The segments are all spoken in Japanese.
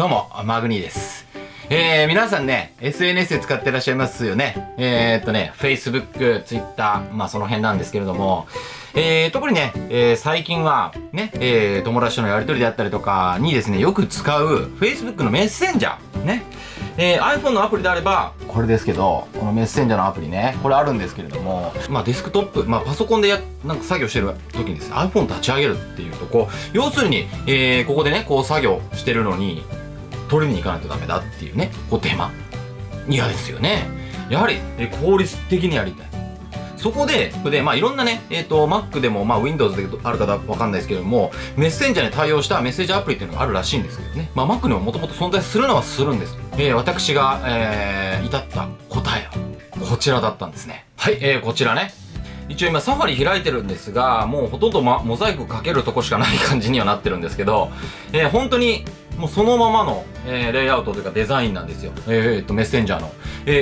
どうも、マグニーです。皆さんね、SNS で使ってらっしゃいますよね。Facebook、Twitter、まあその辺なんですけれども、特にね、最近はね、友達とのやりとりであったりとかにですね、よく使う Facebook のメッセンジャー、ね。iPhone のアプリであれば、これですけど、このメッセンジャーのアプリね、これあるんですけれども、まあデスクトップ、まあパソコンでなんか作業してる時にですね、iPhone 立ち上げるっていうとこう、要するに、ここでね、こう作業してるのに、取りに行かないとダメだっていうね、こう手間。嫌ですよね。やはり、効率的にやりたい。そこで、まあいろんなね、Mac でも、まあ Windows であるかわかんないですけれども、メッセンジャーに対応したメッセージアプリっていうのがあるらしいんですけどね。まあ Mac にももともと存在するのはするんです。私が、至った答えは、こちらだったんですね。はい、こちらね。一応今サファリ開いてるんですが、もうほとんど、モザイクかけるとこしかない感じにはなってるんですけど、本当に、もうそのままの、レイアウトというかデザインなんですよ。メッセンジャーの。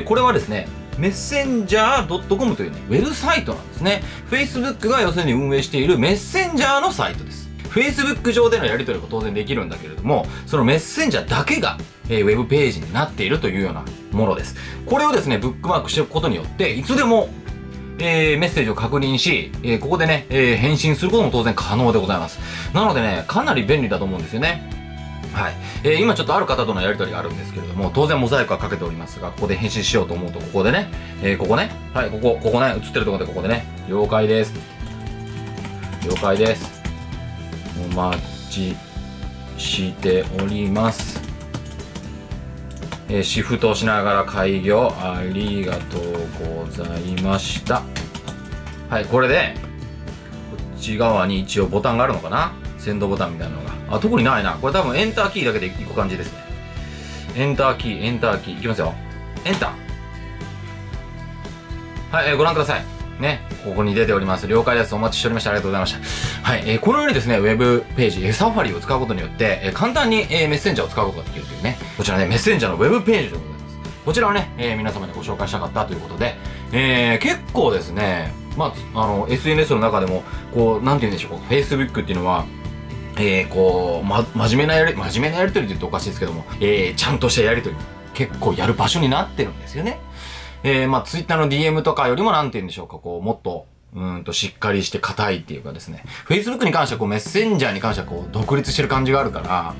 これはですね、メッセンジャー .com というね、ウェブサイトなんですね。Facebook が要するに運営しているメッセンジャーのサイトです。Facebook 上でのやり取りも当然できるんだけれども、そのメッセンジャーだけが、ウェブページになっているというようなものです。これをですね、ブックマークしておくことによって、いつでも、メッセージを確認し、ここでね、返信することも当然可能でございます。なのでね、かなり便利だと思うんですよね。はい。今ちょっとある方とのやりとりがあるんですけれども、当然モザイクはかけておりますが、ここで返信しようと思うと、ここでね、ここね、はい、ここね、映ってるところでここでね、了解です。了解です。お待ちしております。シフトしながら開業、ありがとうございました。はい、これで、こっち側に一応ボタンがあるのかな？センドボタンみたいなのが。あ、特にないな。これ多分エンターキーだけでいく感じですね。エンターキー。いきますよ。エンター。はい、ご覧ください。ね。ここに出ております。了解です。お待ちしておりました。ありがとうございました。はい、このようにですね、ウェブページ、サファリを使うことによって、簡単に、メッセンジャーを使うことができるというね。こちらね、メッセンジャーのウェブページでございます。こちらをね、皆様にご紹介したかったということで、結構ですね、まあ、SNS の中でも、こう、なんて言うんでしょう、Facebook っていうのは、こう、真面目なやりとりって言うとおかしいですけども、ちゃんとしたやりとり、結構やる場所になってるんですよね。まあ、Twitter の DM とかよりもなんて言うんでしょうか、こう、もっと、しっかりして硬いっていうかですね、Facebook に関してはこう、メッセンジャーに関してはこう、独立してる感じがあるから、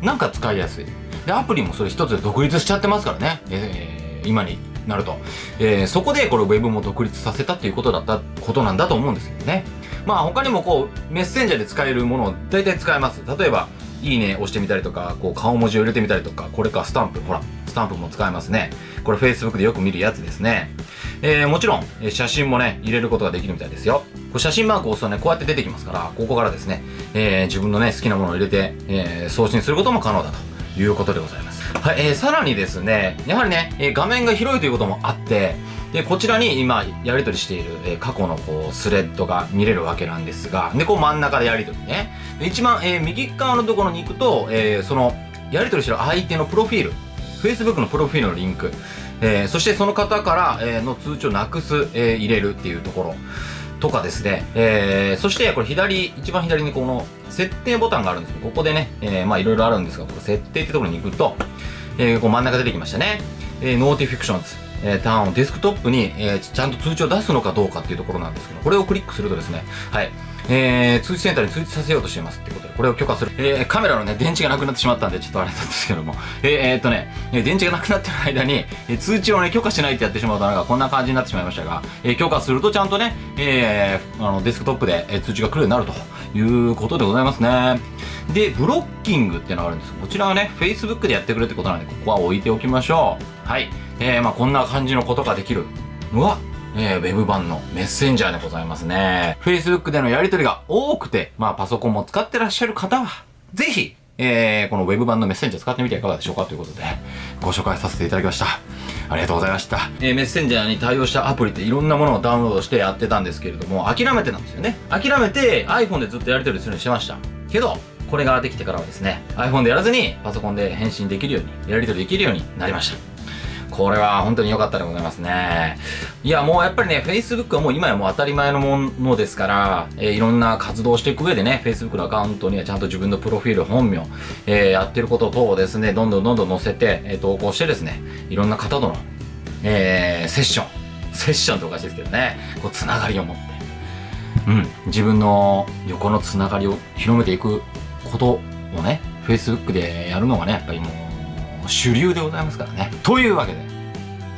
なんか使いやすい。で、アプリもそれ一つで独立しちゃってますからね、今になると。そこでこれ Web も独立させたっていうことなんだと思うんですけどね。まあ他にもこう、メッセンジャーで使えるものを大体使えます。例えば、いいね押してみたりとか、こう顔文字を入れてみたりとか、これかスタンプ、ほら、スタンプも使えますね。これ Facebook でよく見るやつですね。もちろん、写真もね、入れることができるみたいですよ。これ写真マークを押すとね、こうやって出てきますから、ここからですね、自分のね、好きなものを入れて、送信することも可能だということでございます。はい、さらにですね、やはりね、画面が広いということもあって、で、こちらに今、やりとりしている、過去のこう、スレッドが見れるわけなんですが、で、こう真ん中でやりとりね。で、一番、右側のところに行くと、その、やりとりしてる相手のプロフィール、Facebook のプロフィールのリンク、そしてその方から、の通知をなくす、入れるっていうところとかですね、そして、これ一番左にこの、設定ボタンがあるんですけど、ここでね、まあいろいろあるんですが、これ設定ってところに行くと、こう真ん中出てきましたね。ノーティフィクションズ。ターンをデスクトップに、ちゃんと通知を出すのかどうかっていうところなんですけど、これをクリックするとですね、はい、通知センターに通知させようとしていますってことで、これを許可する。カメラのね、電池がなくなってしまったんで、ちょっとあれなんですけども、電池がなくなってる間に、通知をね、許可しないってやってしまうと、なんかこんな感じになってしまいましたが、許可するとちゃんとね、デスクトップで、通知が来るようになるということでございますね。で、ブロッキングっていうのがあるんです。こちらはね、Facebook でやってくれってことなんで、ここは置いておきましょう。はい。まあこんな感じのことができるのが、ウェブ版のメッセンジャーでございますね。Facebook でのやりとりが多くて、まあパソコンも使ってらっしゃる方は、ぜひ、このウェブ版のメッセンジャー使ってみてはいかがでしょうかということで、ご紹介させていただきました。ありがとうございました。メッセンジャーに対応したアプリっていろんなものをダウンロードしてやってたんですけれども、諦めてなんですよね。諦めて iPhone でずっとやりとりするようにしてました。けど、これができてからはですね、iPhone でやらずにパソコンで返信できるように、やりとりできるようになりました。これは本当に良かったでございますね。いや、もうやっぱりね、Facebook はもう今やもう当たり前のものですから、いろんな活動をしていく上でね、Facebook のアカウントにはちゃんと自分のプロフィール、本名、やってること等をですね、どんどん載せて、投稿してですね、いろんな方との、セッションっておかしいですけどね、こう、つながりを持って、自分の横のつながりを広めていくことをね、Facebook でやるのがね、やっぱりもう、主流でございますからね。というわけで、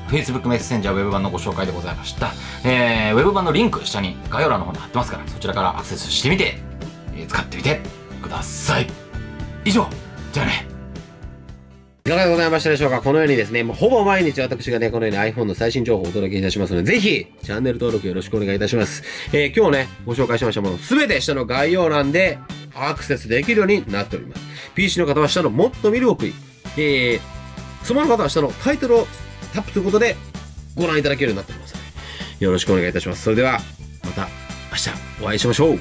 Facebook メッセンジャー Web 版のご紹介でございました。Web 版のリンク、下に概要欄の方に貼ってますから、そちらからアクセスしてみて、使ってみてください。以上、じゃあね。いかがでございましたでしょうか。このようにですね、もうほぼ毎日私がね、このように iPhone の最新情報をお届けいたしますので、ぜひ、チャンネル登録よろしくお願いいたします。今日ね、ご紹介しましたもの、すべて下の概要欄でアクセスできるようになっております。PC の方は下のもっと見る奥に、スマホの方は下のタイトルをタップすることでご覧いただけるようになっておりますので、よろしくお願いいたします。それではまた明日お会いしましょう。